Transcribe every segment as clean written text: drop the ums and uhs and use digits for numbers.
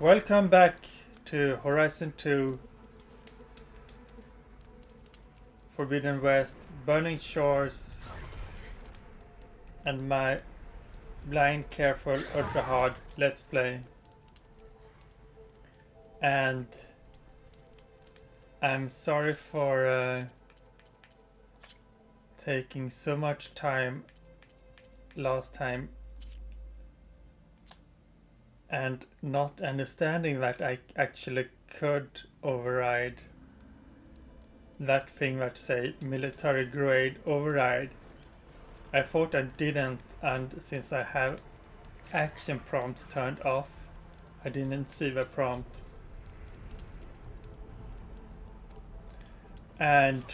Welcome back to Horizon 2 Forbidden West Burning Shores and my blind careful ultra hard let's play, and I'm sorry for taking so much time last time and not understanding that I actually could override that thing that say military grade override. I thought I didn't, and since I have action prompts turned off, I didn't see the prompt. And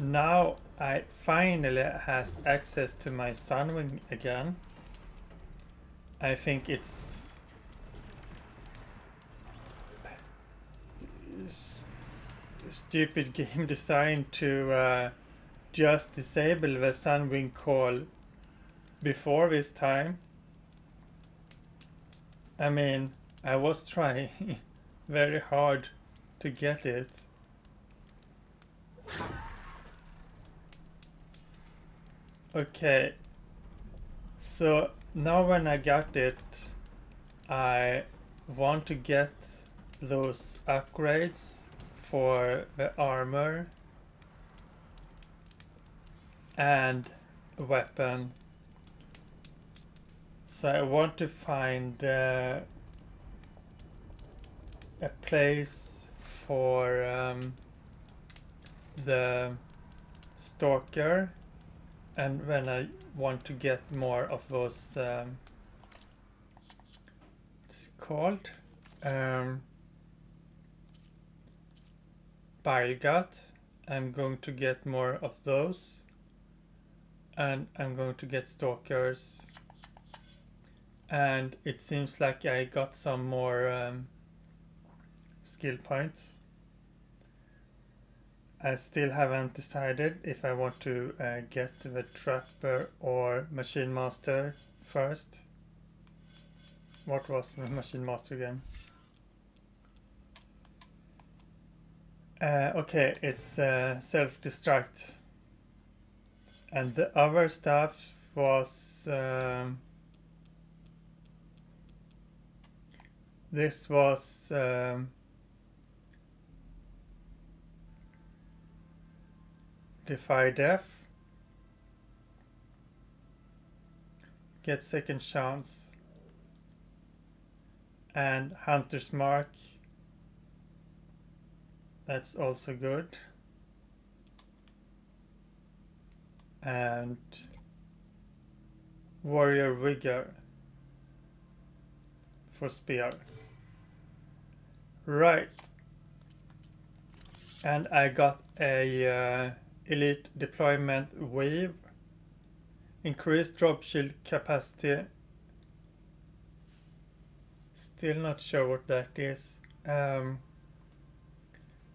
now I finally has access to my Sunwing again. I think it's stupid game design to just disable the Sunwing call before this time. I mean, I was trying very hard to get it. Okay, so now when I got it, I want to get those upgrades for the armor and weapon. So I want to find a place for the Stalker, and when I want to get more of those it's called Bargat. I'm going to get more of those, and I'm going to get Stalkers, and it seems like I got some more skill points. I still haven't decided if I want to get the Trapper or Machine Master first. What was the Machine Master again? Okay, it's self-destruct, and the other stuff was this was Defy Death, get second chance, and Hunter's Mark. That's also good. And Warrior Vigor for spear. Right. And I got a Elite Deployment Wave. Increased drop shield capacity. Still not sure what that is.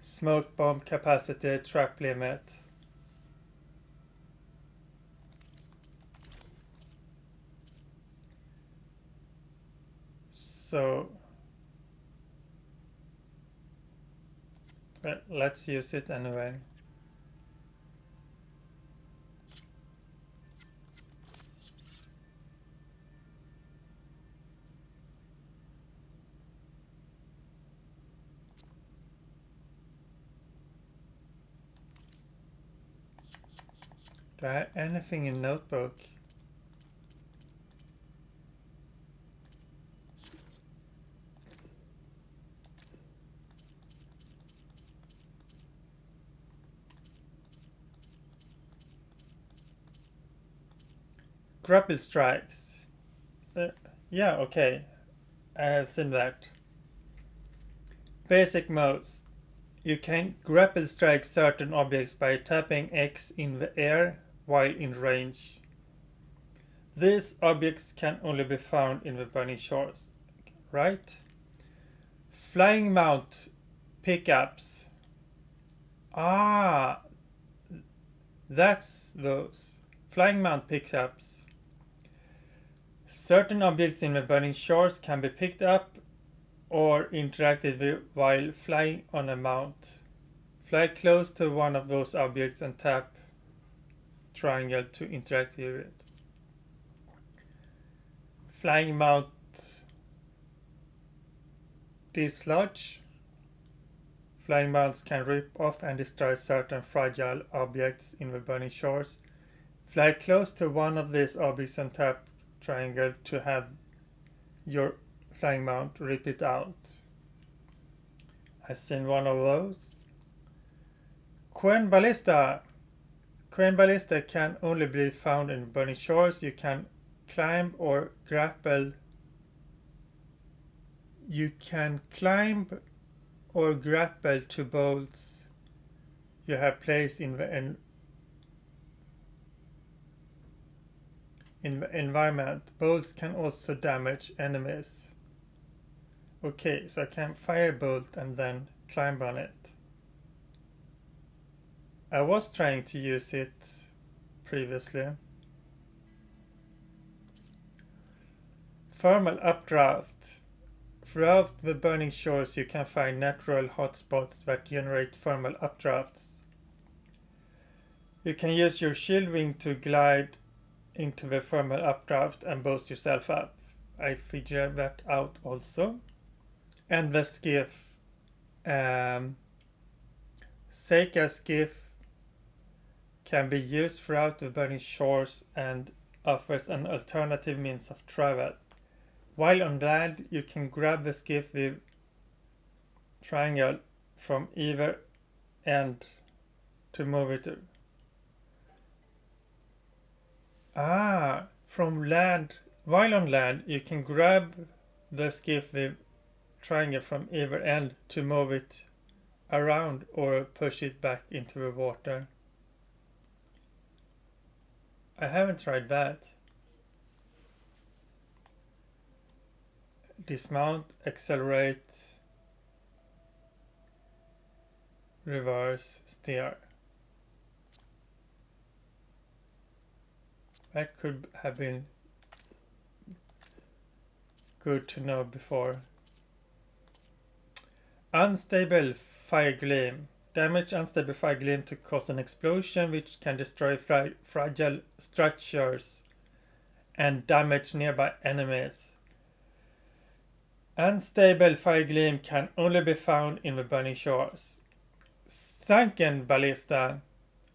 Smoke bomb capacity, trap limit. So let's use it anyway. Do I have anything in notebook? Grapple strikes. Yeah, okay. I have seen that. Basic modes. You can grapple strike certain objects by tapping X in the air while in range. These objects can only be found in the Burning Shores, right? Flying mount pickups. Ah, that's those. Flying mount pickups. Certain objects in the Burning Shores can be picked up or interacted with while flying on a mount. Fly close to one of those objects and tap triangle to interact with it. Flying mount dislodge. Flying mounts can rip off and destroy certain fragile objects in the Burning Shores. Fly close to one of these objects and tap triangle to have your flying mount rip it out. I've seen one of those. Quen Ballista. Quen Ballista can only be found in Burning Shores. You can climb or grapple. You can climb or grapple to bolts you have placed in the environment. Bolts can also damage enemies. Okay, so I can fire bolt and then climb on it. I was trying to use it previously. Thermal updraft. Throughout the Burning Shores you can find natural hotspots that generate thermal updrafts. You can use your shield wing to glide into the thermal updraft and boost yourself up. I figured that out also. And the skiff. Seika skiff can be used throughout the Burning Shores and offers an alternative means of travel. While on land, you can grab the skiff with triangle from either end to move it to. Ah, from land. While on land, you can grab the skiff with triangle from either end to move it around or push it back into the water. I haven't tried that. Dismount, accelerate, reverse, steer. That could have been good to know before. Unstable Fire Gleam. Damage Unstable Fire Gleam to cause an explosion which can destroy fragile structures and damage nearby enemies. Unstable Fire Gleam can only be found in the Burning Shores. Sunken Ballista.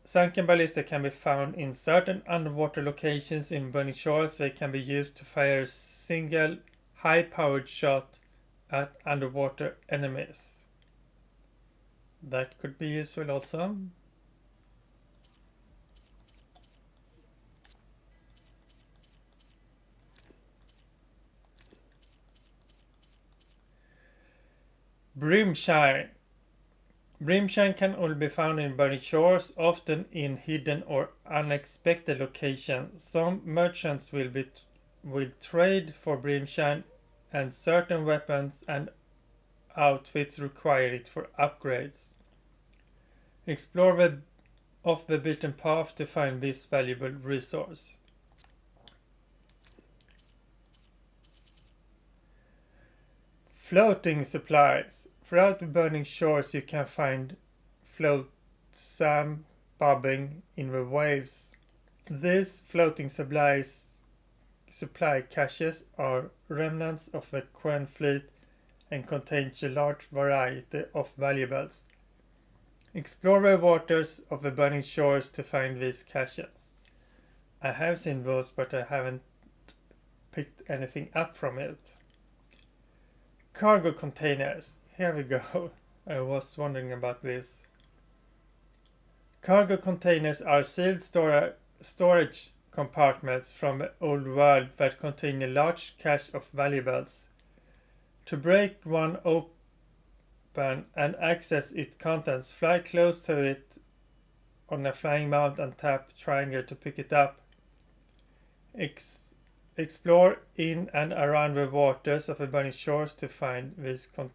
Sunken Ballista can be found in certain underwater locations in Burning Shores. They can be used to fire a single high-powered shot at underwater enemies. That could be useful also. Brimshine. Brimshine can only be found in Burning Shores, often in hidden or unexpected locations. Some merchants will trade for Brimshine, and certain weapons and outfits require it for upgrades. Explore off the beaten path to find this valuable resource. Floating supplies. Throughout the Burning Shores you can find float sand bobbing in the waves. These floating supply caches are remnants of the Quen fleet and contain a large variety of valuables. Explore the waters of the Burning Shores to find these caches. I have seen those, but I haven't picked anything up from it. Cargo containers. Here we go. I was wondering about this. Cargo containers are sealed storage compartments from the old world that contain a large cache of valuables. To break one open and access its contents, fly close to it on a flying mount and tap triangle to pick it up. Explore in and around the waters of the Burning Shores to find these containers.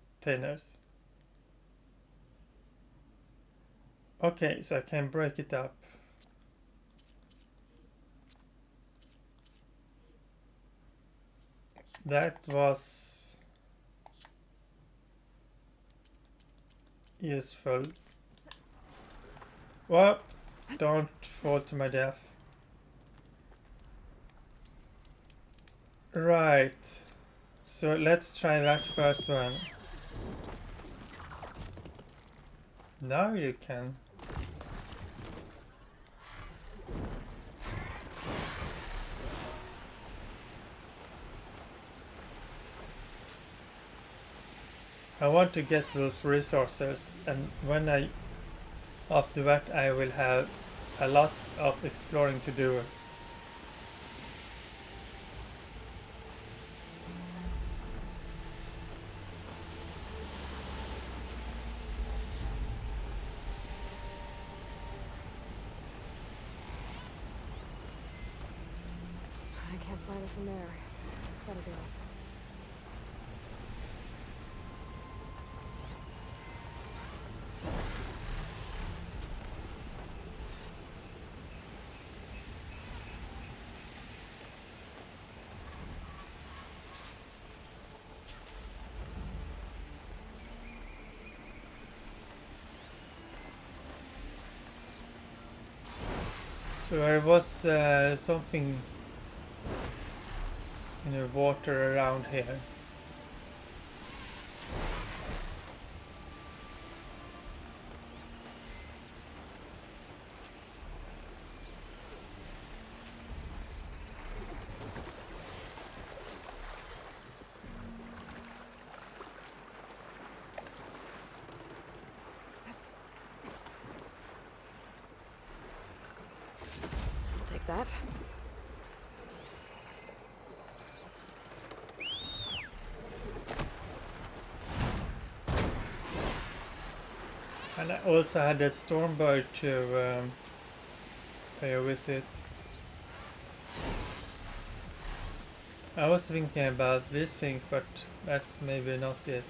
Okay, so I can break it up. That was Yes, fell. Well, don't fall to my death. Right. So let's try that first one. Now you can. I want to get those resources, and when I, after that I will have a lot of exploring to do. I can't find it from there. Gotta go. So there was something in the water around here. And I also had a Stormbird to pay a visit. I was thinking about these things, but that's maybe not it.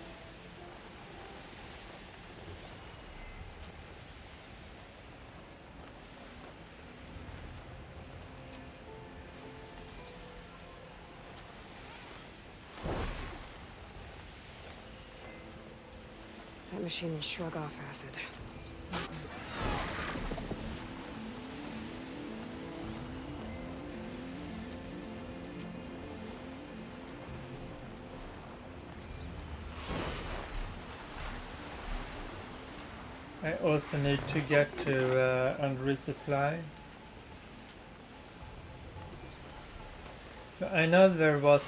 Machine will shrug off acid. I also need to get to and resupply. So I know there was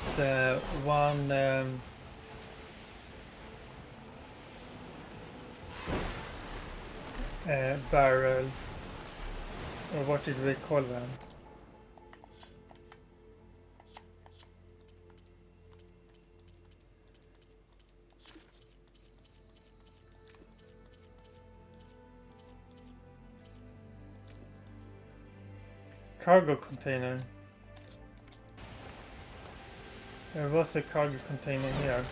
one. Barrel, or what did we call them? Cargo container. There was a cargo container here.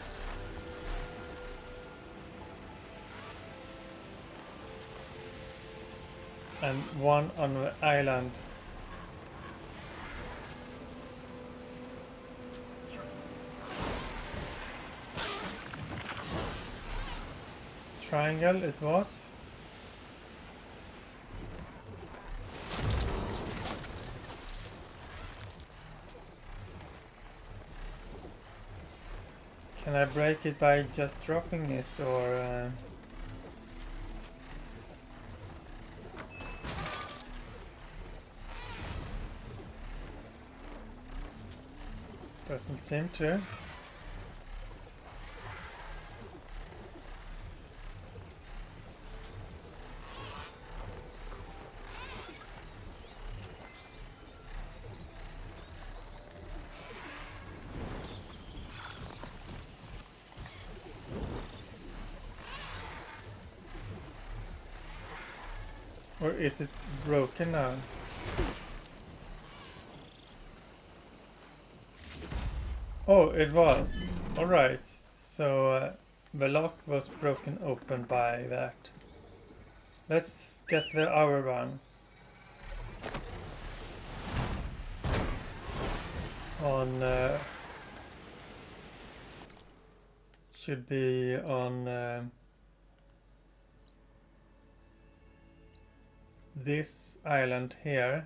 And one on the island. Triangle it was. Can I break it by just dropping it, or... Doesn't seem to. Or is it broken now? Oh, it was. Alright. So the lock was broken open by that. Let's get the hour one. On... should be on this island here.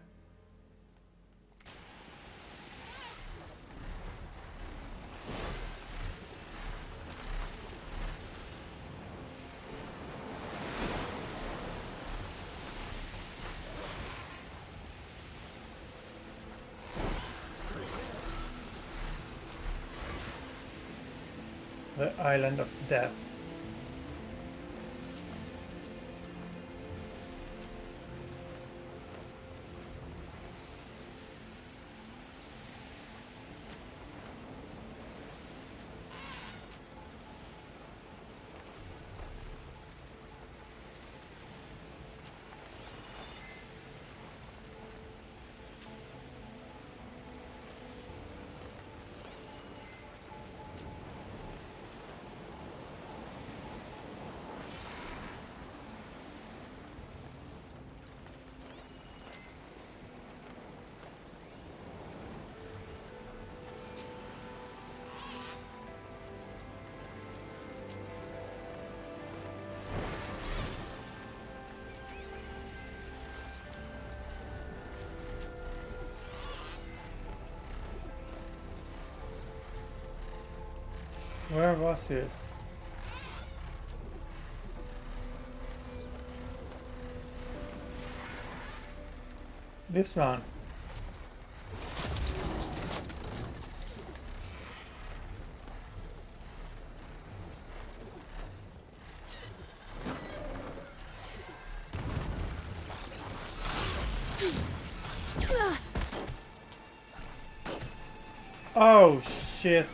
The Island of Death. Where was it? This one. Oh shit.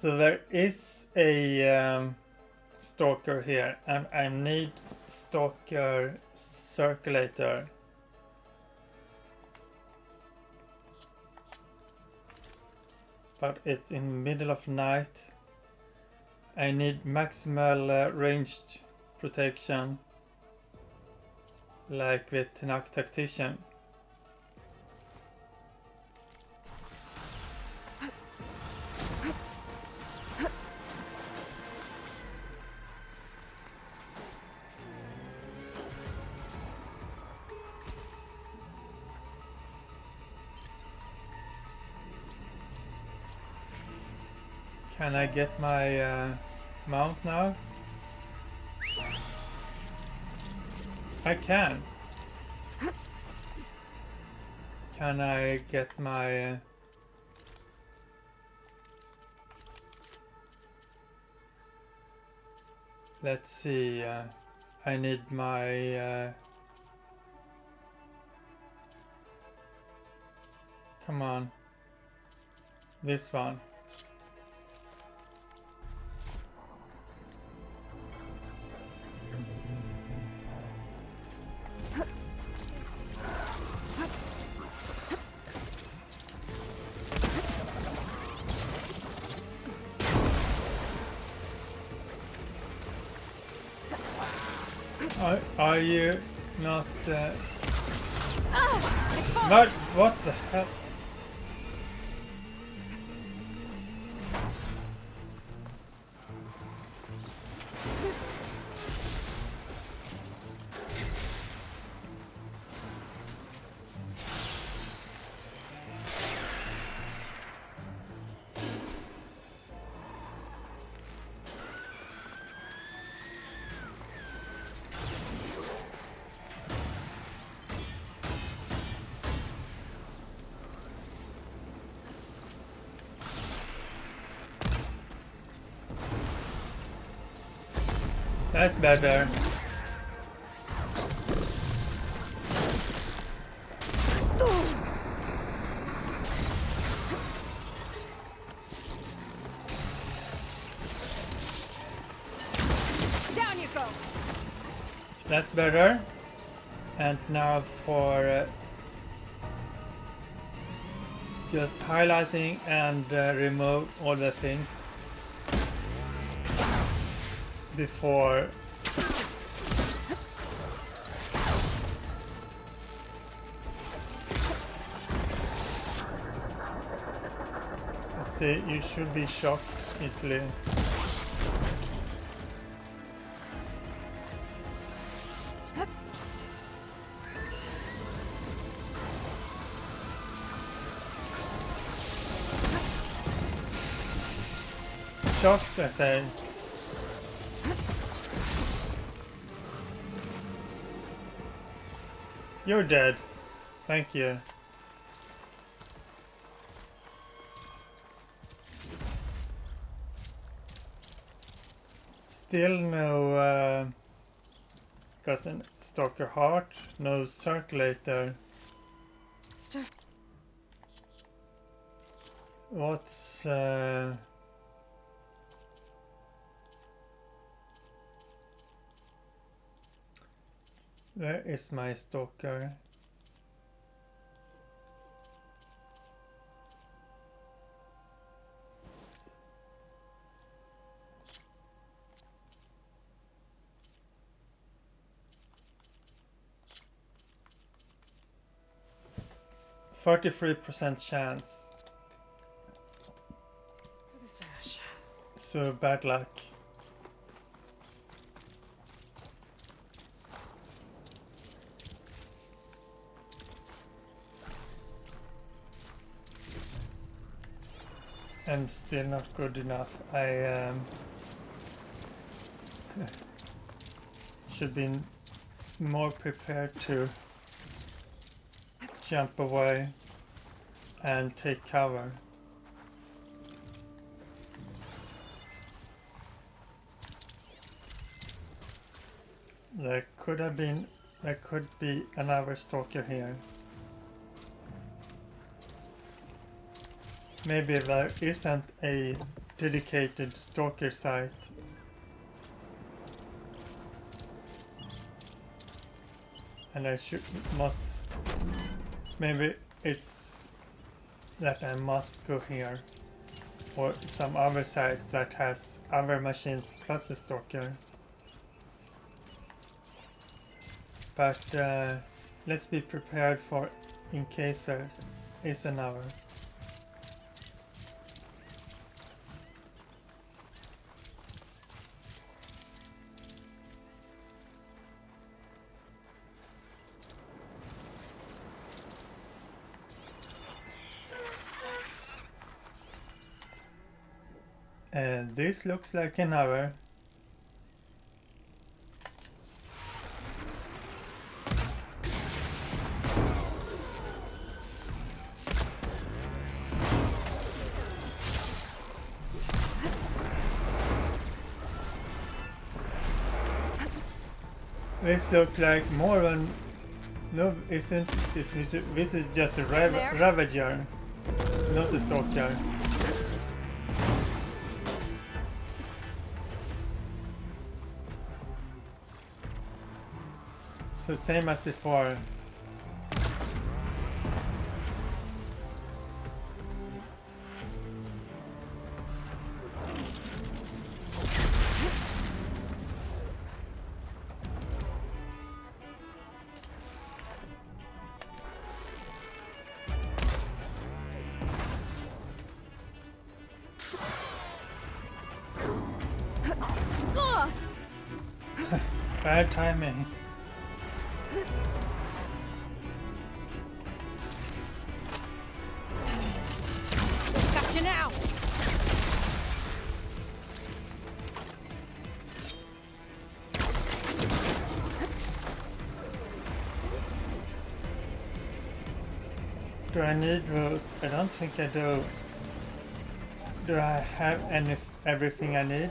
So there is a Stalker here, and I need Stalker Circulator. But it's in middle of night. I need maximal ranged protection, like with Tenakth Tactician. Can I get my mount now? I can. Can I get my... Let's see, I need my... Come on. This one. Are you not... But what the hell? That's better. Down you go. That's better. And now for just highlighting and remove all the things before let's see, you should be shocked easily. shocked, I say. You're dead. Thank you. Still no got a Stalker heart, no circulator. Stuff. What's where is my Stalker? .43% chance. So bad luck. I'm still not good enough. I should be more prepared to jump away and take cover. There could have been, there could be another Stalker here. Maybe there isn't a dedicated Stalker site. And I should, must, maybe it's that I must go here. Or some other site that has other machines plus a Stalker. But let's be prepared for in case there is an hour. And this looks like an hour. This looks like more than... No, isn't this, this is just a Ravager, not a Stalker. So same as before. Bad timing. Gotcha now. Do I need those? I don't think I do. Do I have everything I need?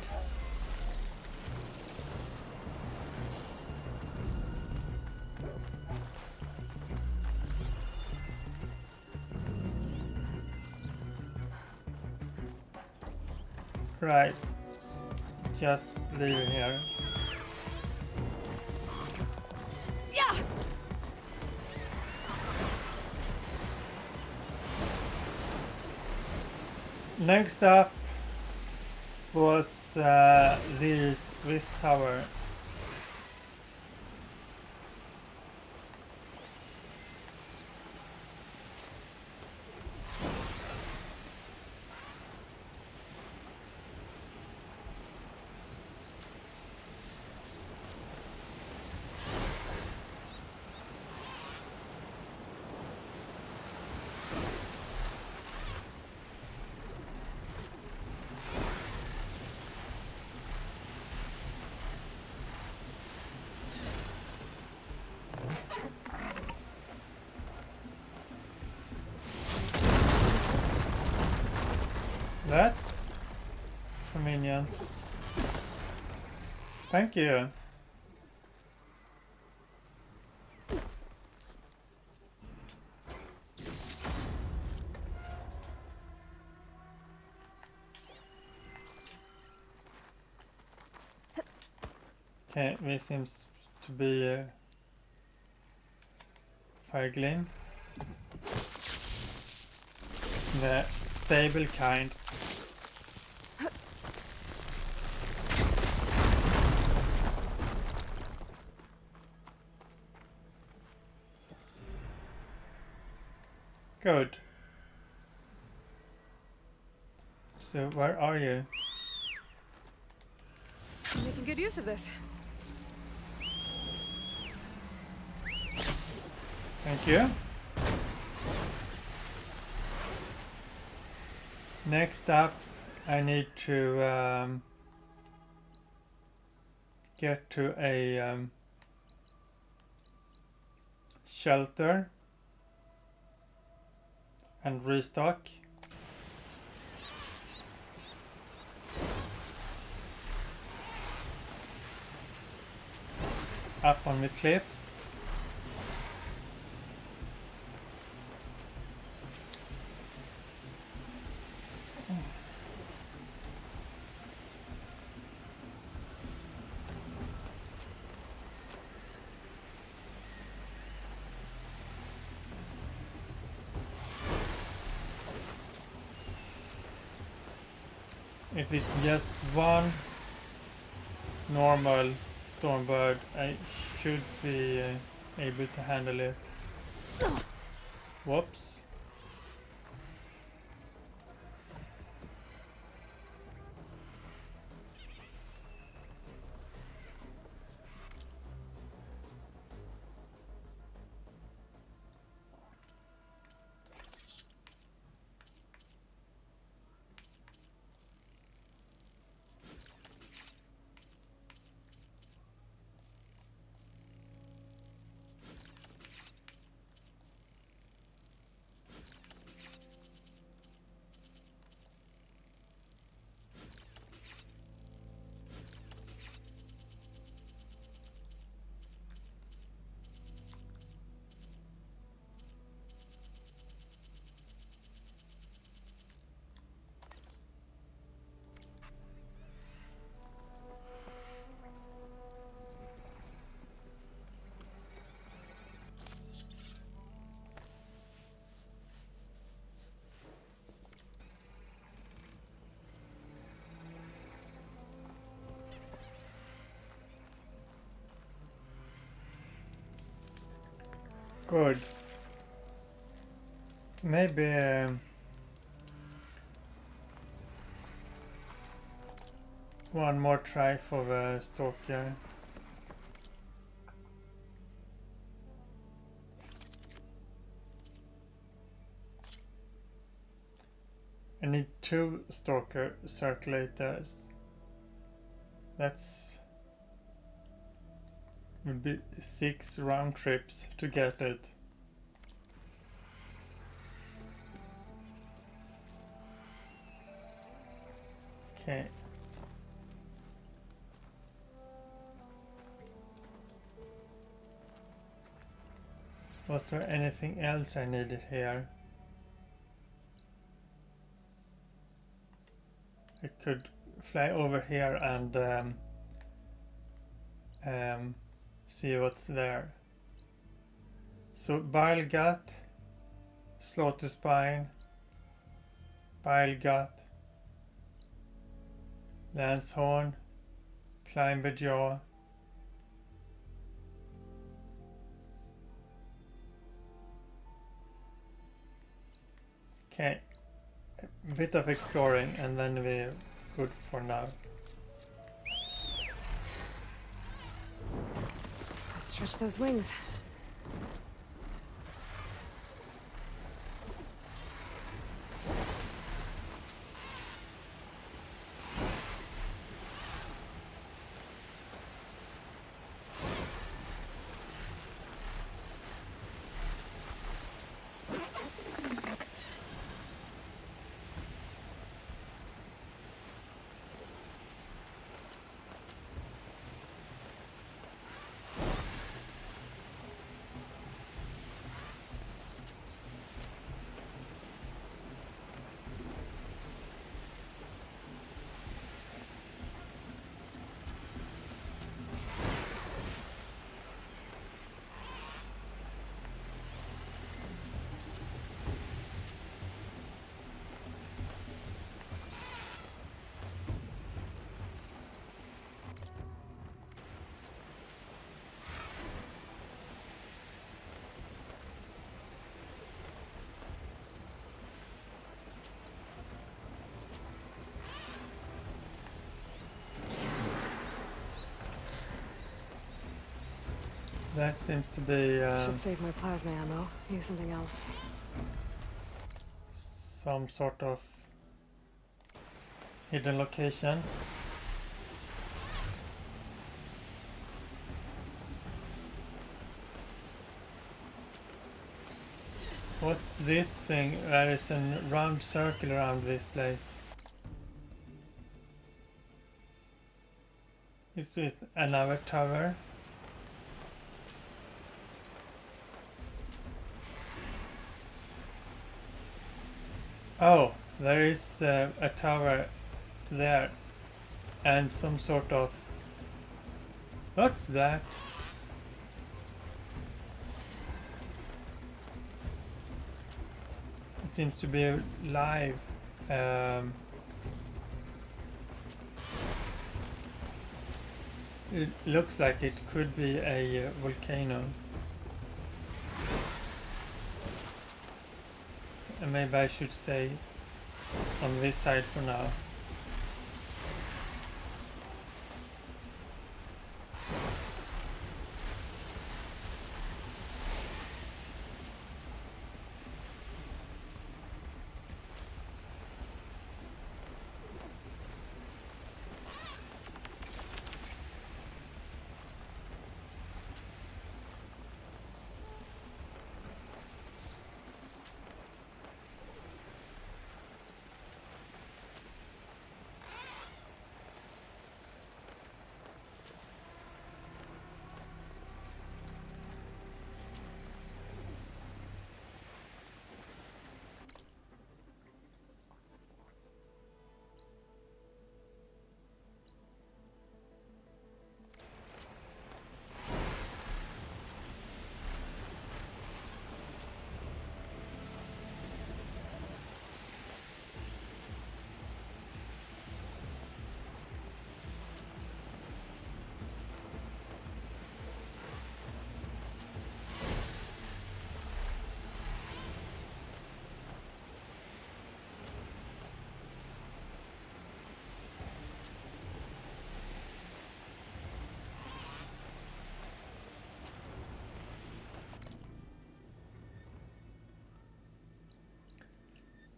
Right, just leave here. Yeah. Next up was this tower. That's convenient. Thank you. Okay, this seems to be a fire gleam. The stable kind. Good. So where are you? I'm making good use of this. Thank you. Next up, I need to get to a shelter and restock. Up on the cliff. If it's just one normal Stormbird, I should be able to handle it. Whoops. Good. Maybe one more try for the Stalker. I need 2 Stalker circulators. That's would be 6 round trips to get it. Okay. Was there anything else I needed here? I could fly over here and see what's there. So Bargat, Slaughter Spine, Bargat, Lancehorn, Climber Jaw, okay, a bit of exploring and then we're good for now. Stretch those wings. That seems to be. Should save my plasma ammo. Use something else. Some sort of hidden location. What's this thing? There is a round circle around this place. Is it another tower? Oh, there is a tower there and some sort of... What's that? Seems to be live. It looks like it could be a volcano. So maybe I should stay on this side for now.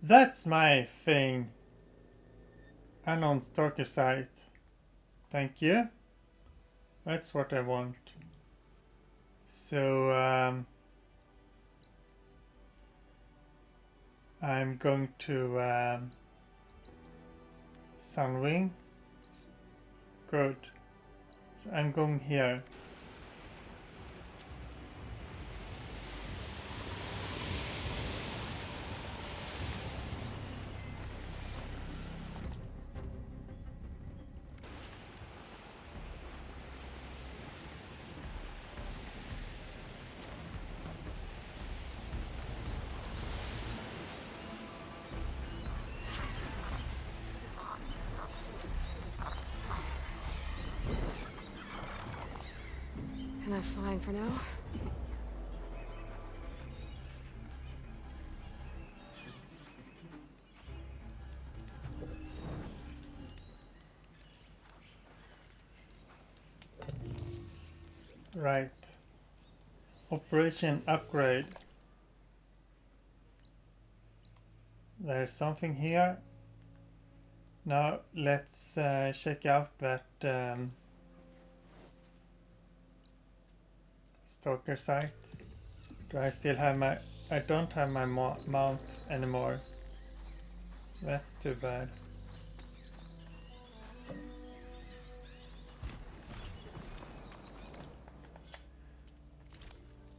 That's my thing. Unknown Stalker site. Thank you. That's what I want. So I'm going to Sunwing. Good. So I'm going here. Flying for now. Right. Operation upgrade. There's something here. Now let's check out that Stalker site. Do I still have my... I don't have my mount anymore. That's too bad.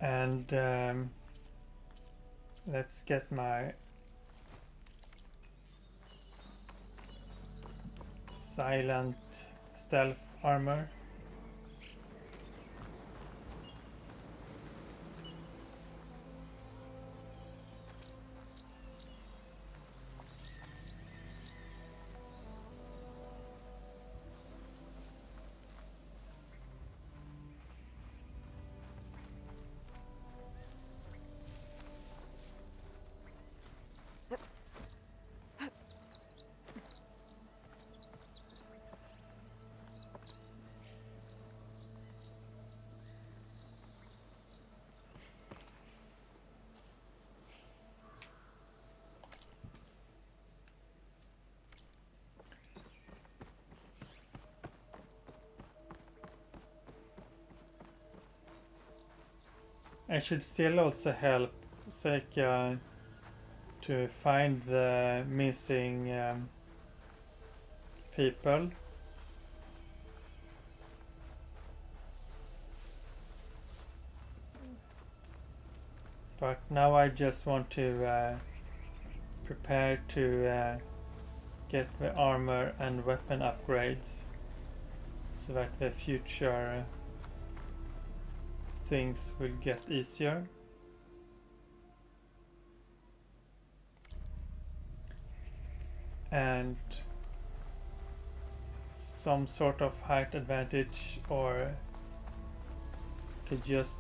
And let's get my silent stealth armor. I should still also help Seika to find the missing people. But now I just want to prepare to get the armor and weapon upgrades so that the future things will get easier. And some sort of height advantage, or could just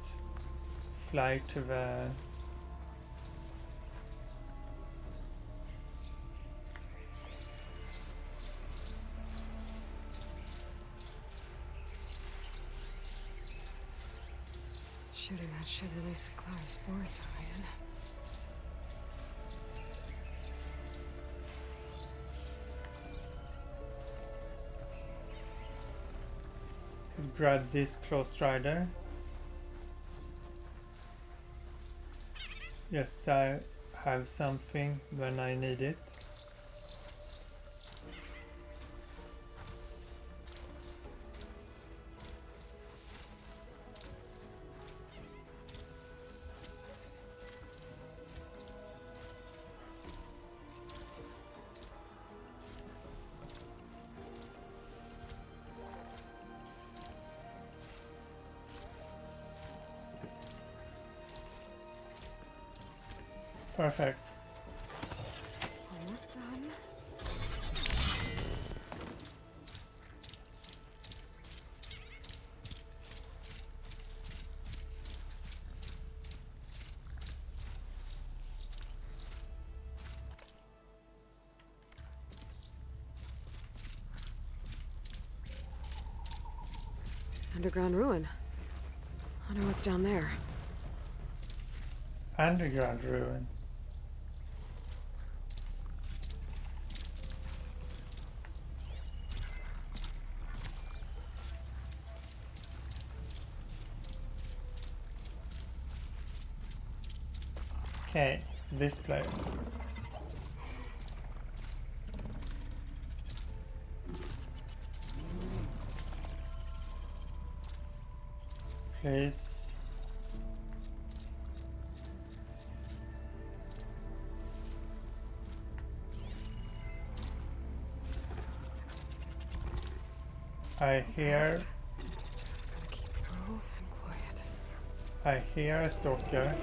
fly to the should release the cloud of spores to hide in. Could grab this Clawstrider. Yes, I have something when I need it. Perfect. Almost done. Underground ruin. I wonder what's down there. Underground ruin. Okay, this place. Please. I hear. I hear a stalker.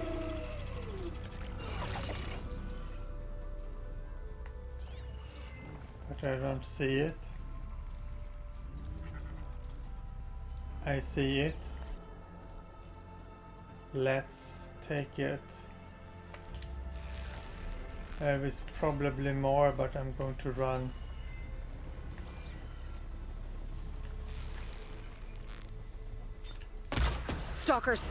I don't see it. I see it. Let's take it. There is probably more, but I'm going to run. Stalkers!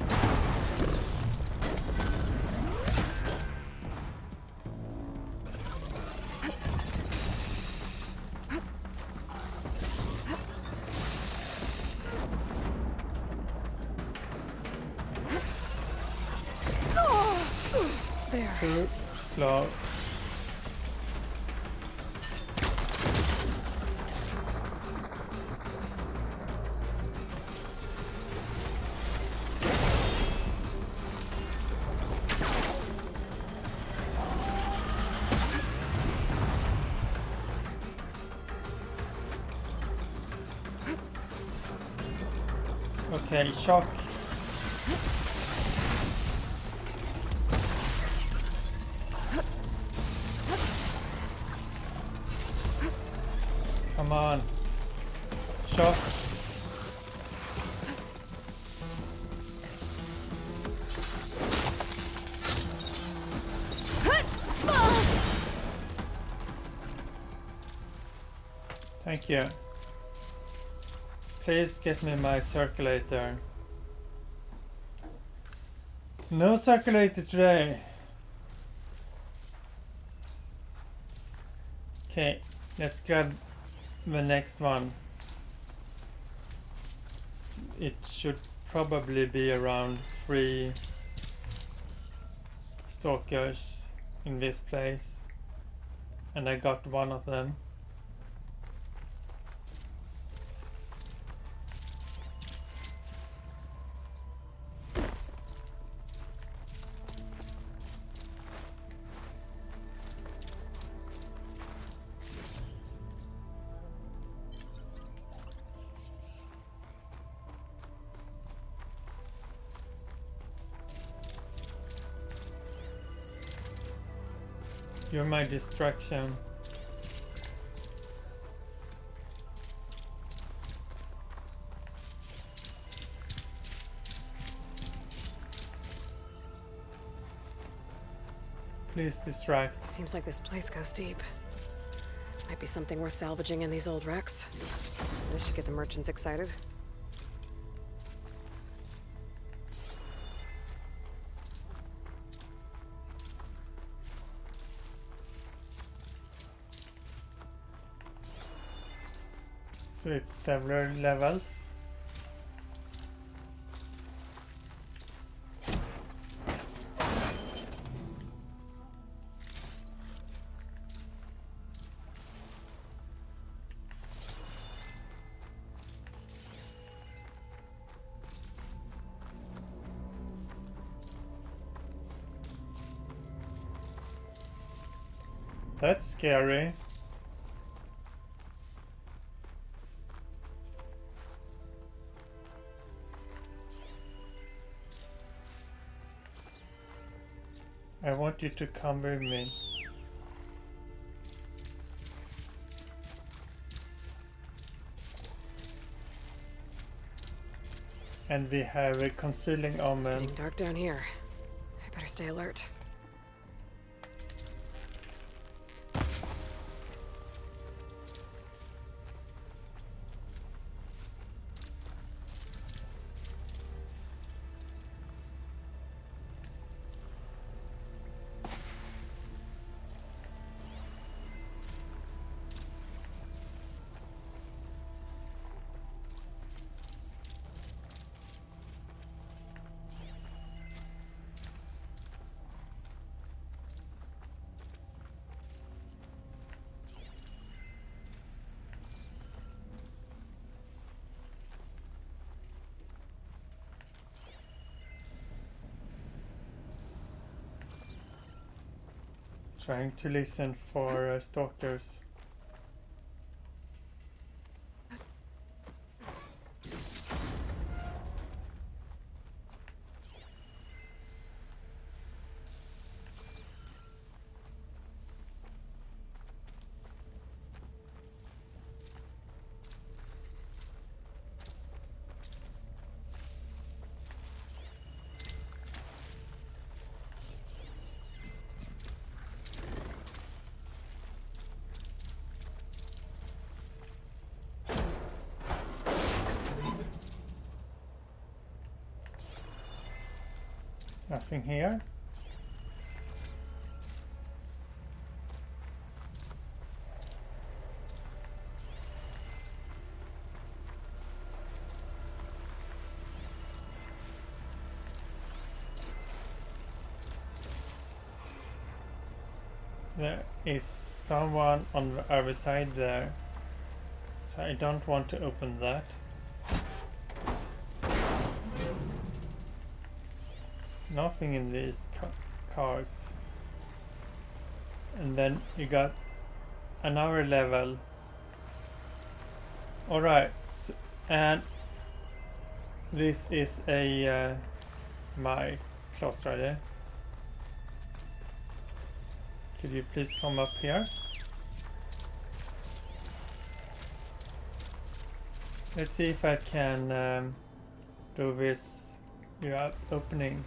Okay, shock. Come on. Shock. Thank you. Please get me my circulator. No circulator today. Okay, let's grab the next one. It should probably be around 3 stalkers in this place, and I got one of them. You're my distraction. Please distract. Seems like this place goes deep. Might be something worth salvaging in these old wrecks. This should get the merchants excited. So it's several levels. That's scary. I want you to come with me. And we have a Concealing Omen. It's getting dark down here. I better stay alert. Trying to listen for stalkers. Nothing here. There is someone on the other side there, so I don't want to open that. Nothing in these cars. And then you got another level. Alright, so, and this is a my Clawstrider. Could you please come up here? Let's see if I can do this without opening.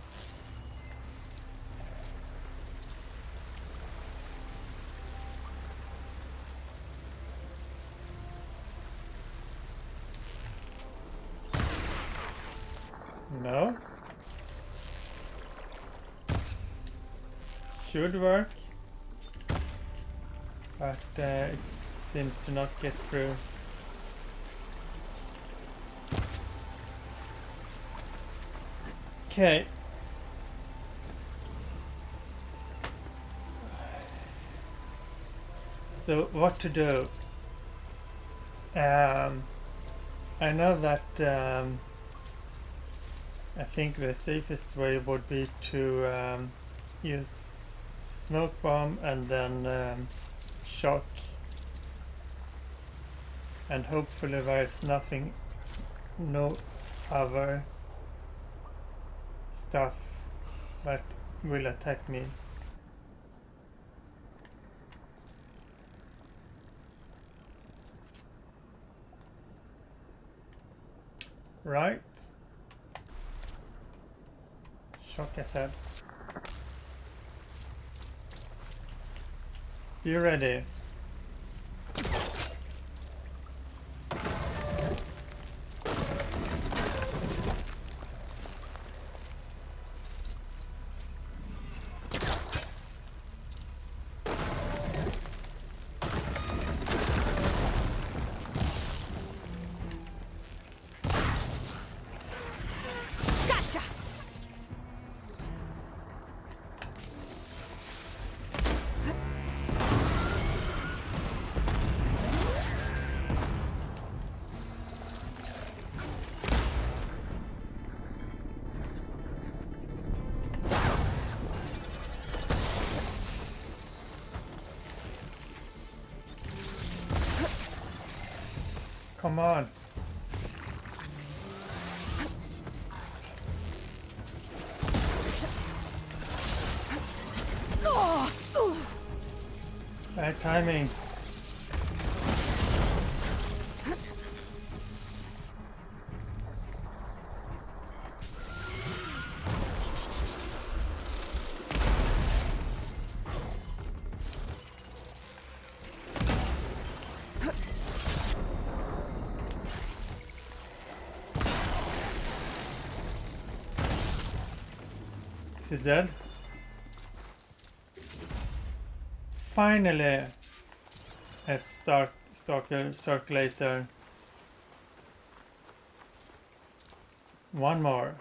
No. Should work, but it seems to not get through. Okay. So what to do? I know that I think the safest way would be to use smoke bomb and then shock, and hopefully there's nothing, no other stuff that will attack me. Right? Shock acid. You ready? Come on. Bad timing. Is dead. Finally, a Stalker circulator. One more.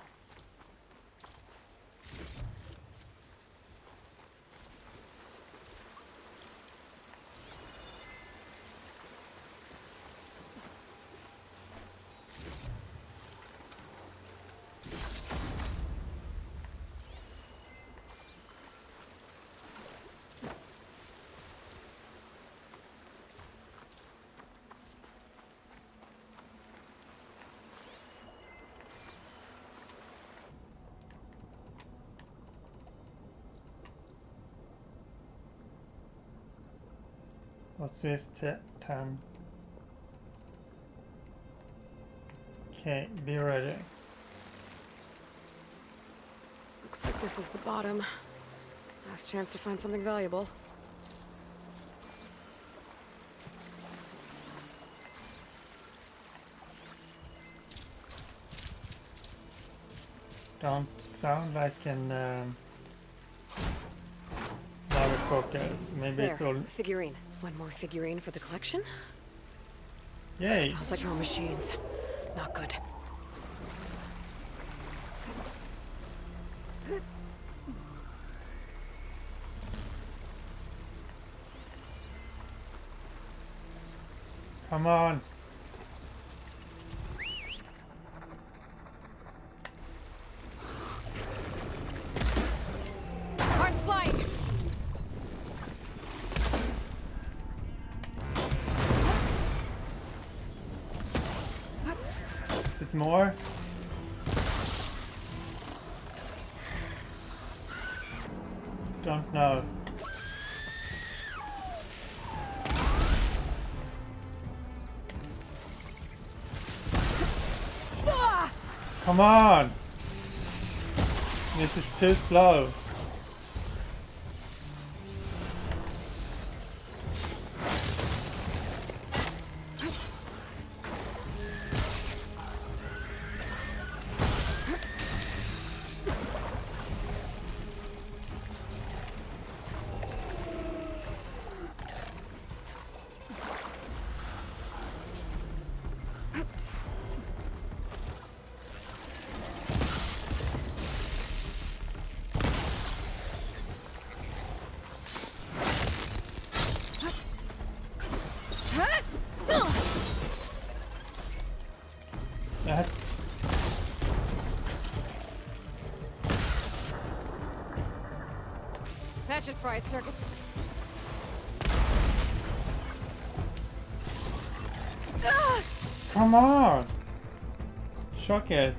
What's this time? Okay, be ready. Looks like this is the bottom. Last chance to find something valuable. Don't sound like an focus. Maybe there, a figurine. One more figurine for the collection? Yay. Sounds like more machines. Not good. Come on. More. Don't know. Come on. This is too slow. Catch it, fried circle. Come on! Shock it.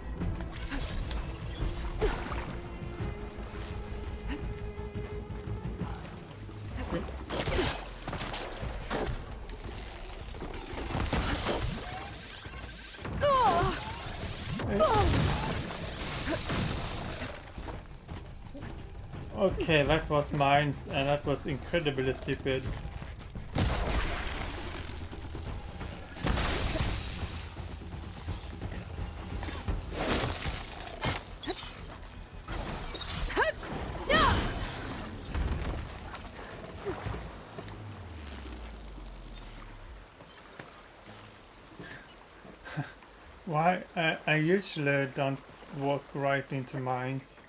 Okay, that was mine, and that was incredibly stupid. Why? I usually don't walk right into mines.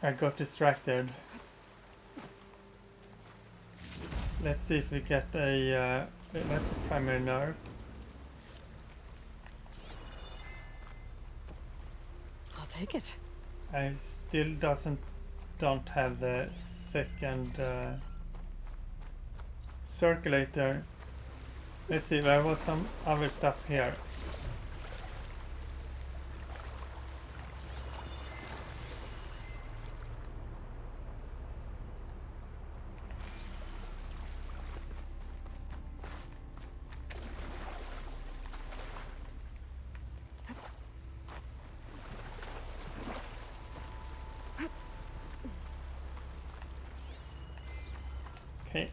I got distracted. Let's see if we get a... that's a primary nerve. I'll take it. I still don't have the second circulator. Let's see, there was some other stuff here.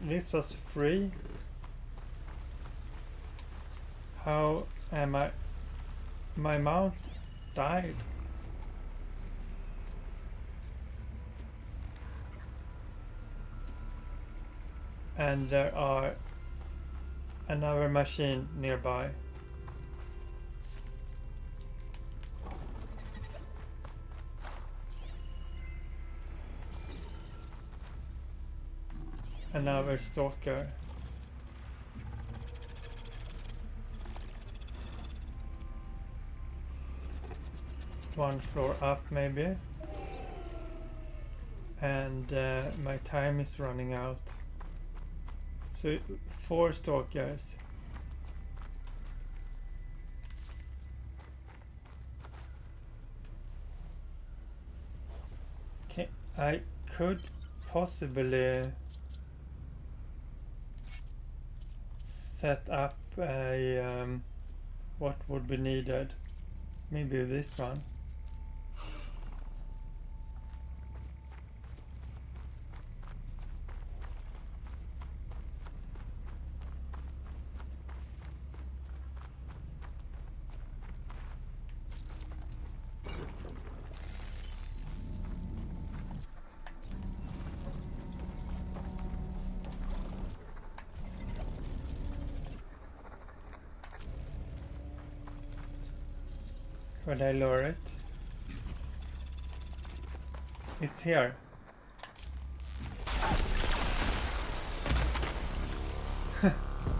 This was free. How am I? My mount died. And there are another machine nearby. Another stalker. One floor up maybe. And my time is running out. So 4 stalkers. Okay, I could possibly set up a what would be needed, maybe this one. Could I lower it? It's here.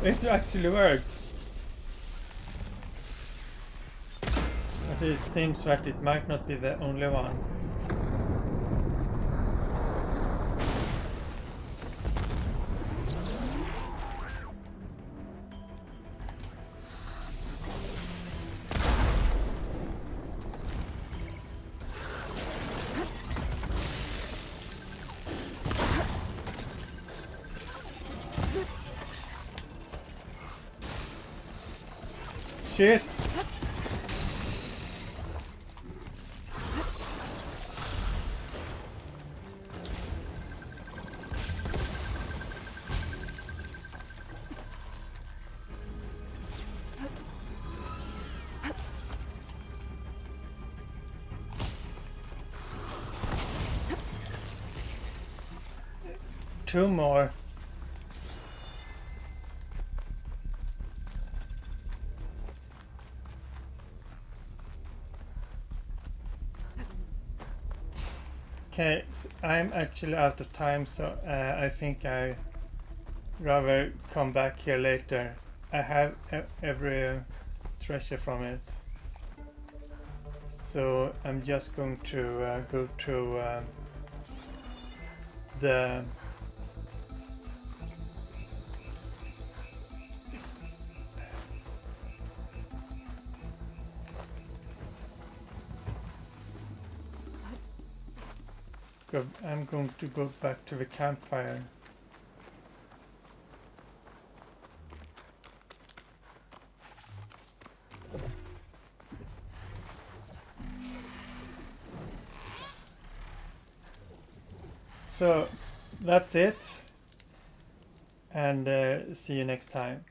It actually worked. But it seems that it might not be the only one. Shit! Two more. Okay, so I'm actually out of time, so I think I rather come back here later. I have every treasure from it. So I'm just going to go to the I'm going to go back to the campfire. So that's it, and see you next time.